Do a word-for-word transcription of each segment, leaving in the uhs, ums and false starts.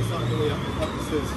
It's not really up, up the stairs.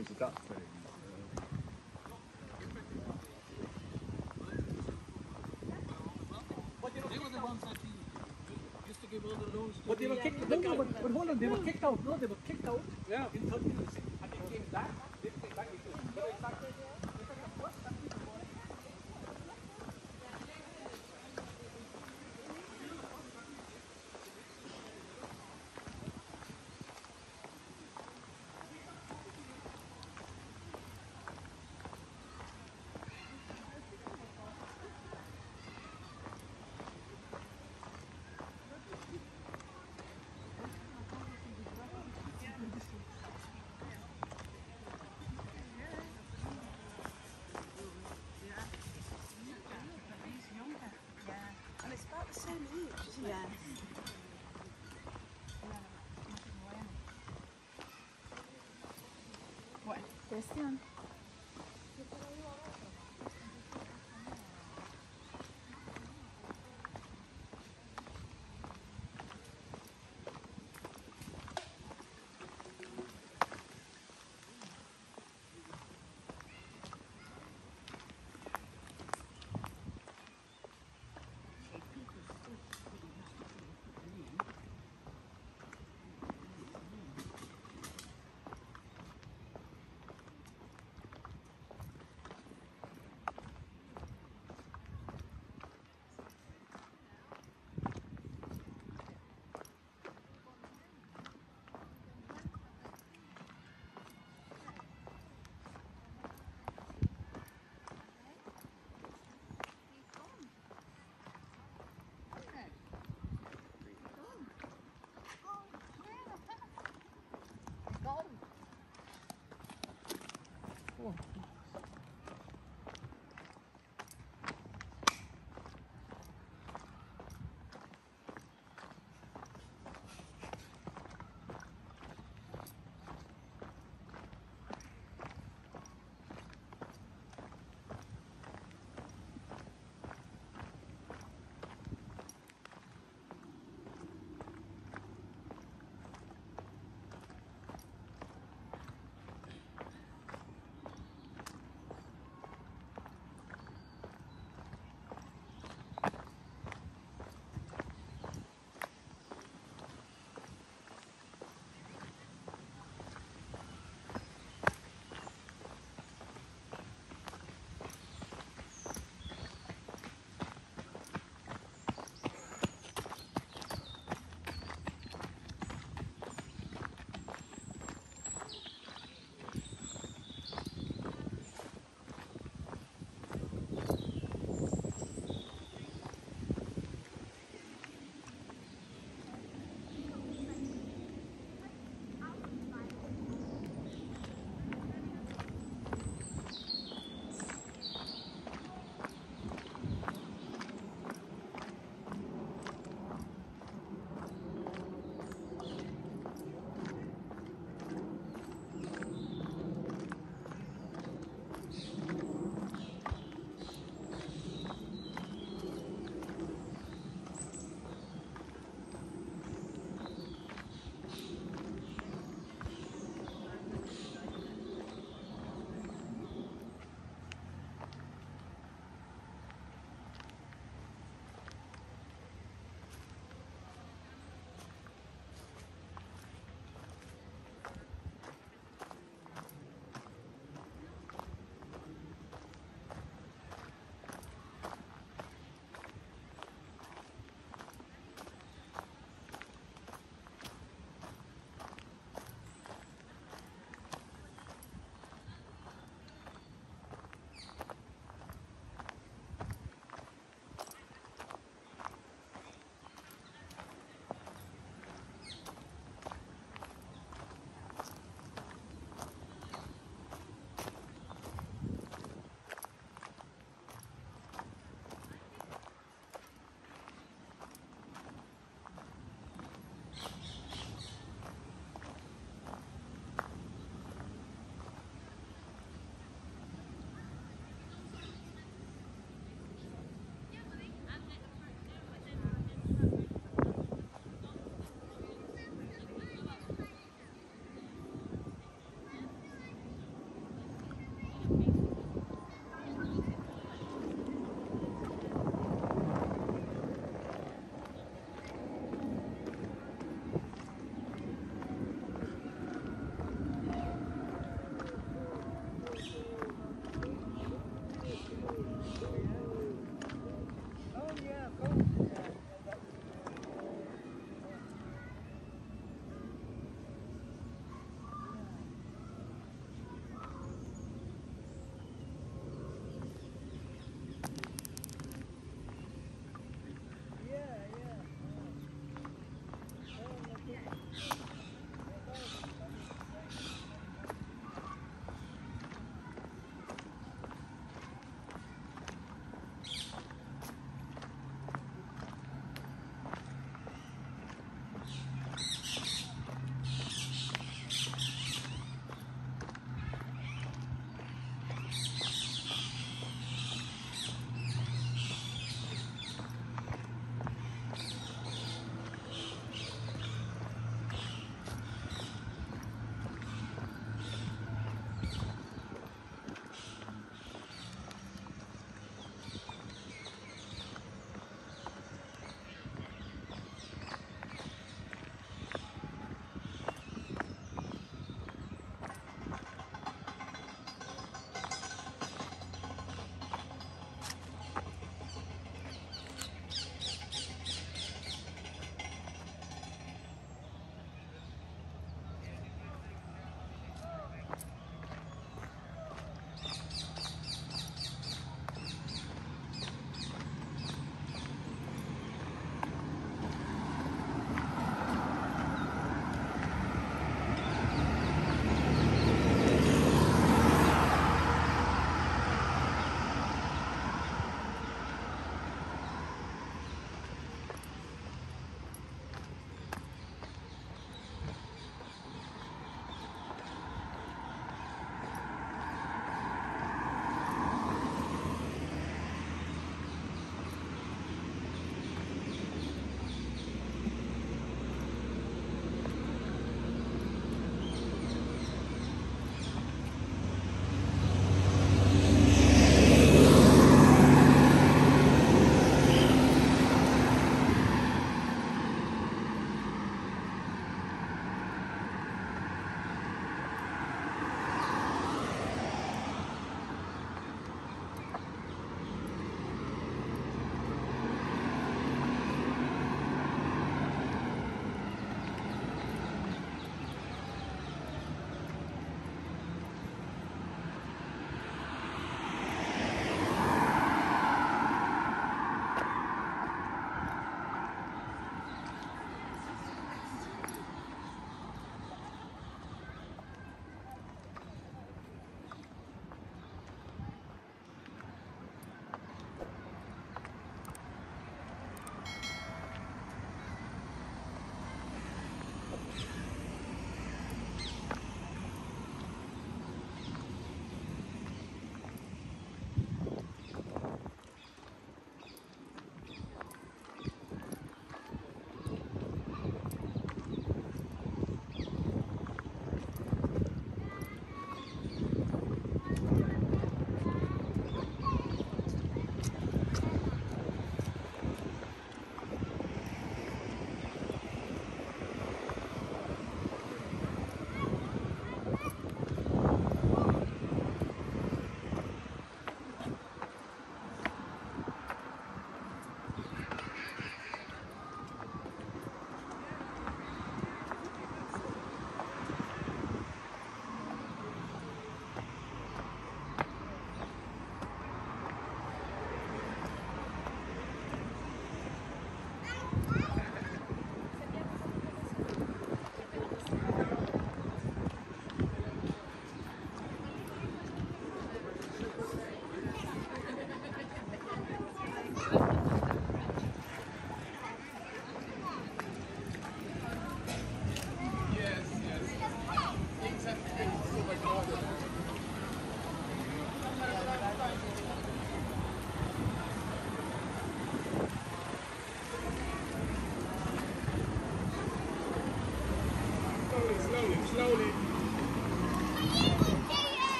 dispose of that thing. But they were kicked out. No, but, but hold on, they were kicked out. No, they were kicked out yeah. in thirty minutes. And they came back. They came back into yeah. What? Christian?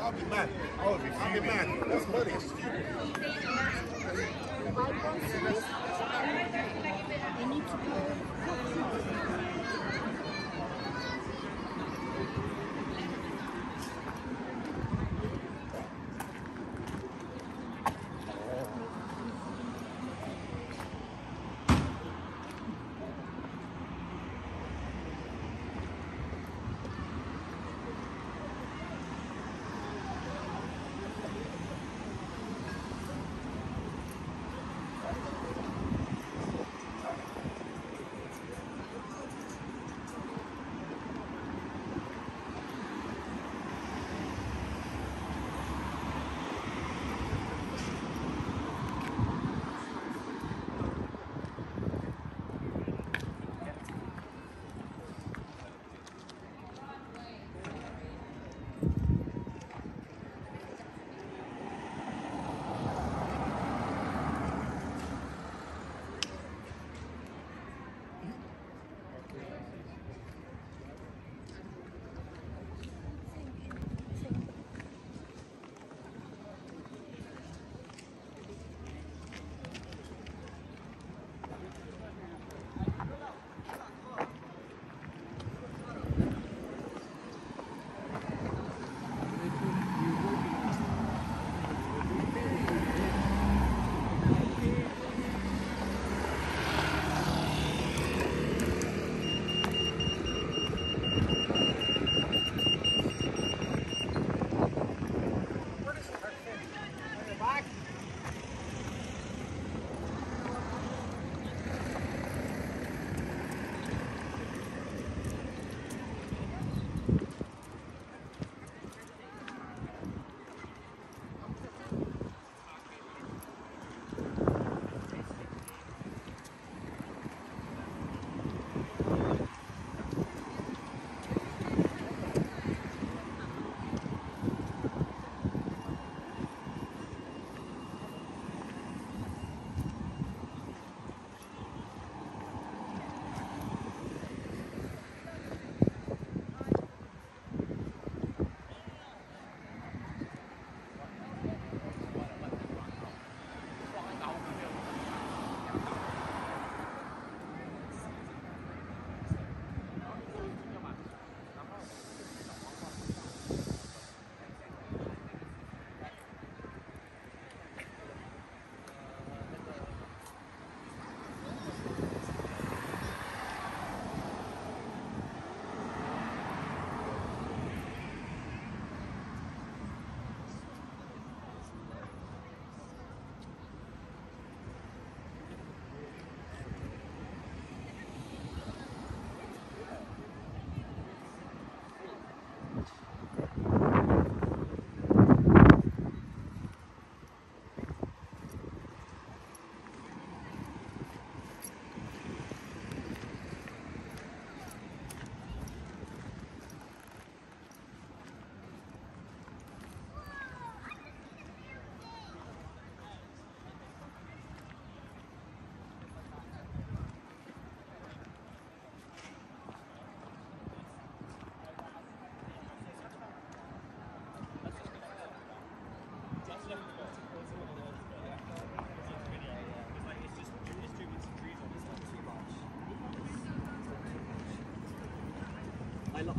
I'll be mad. I'll be fucking mad. That's money. I need to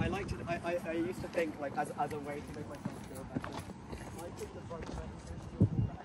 I like to. I, I I used to think like as as a way to make myself feel better. I think the right way is to feel better.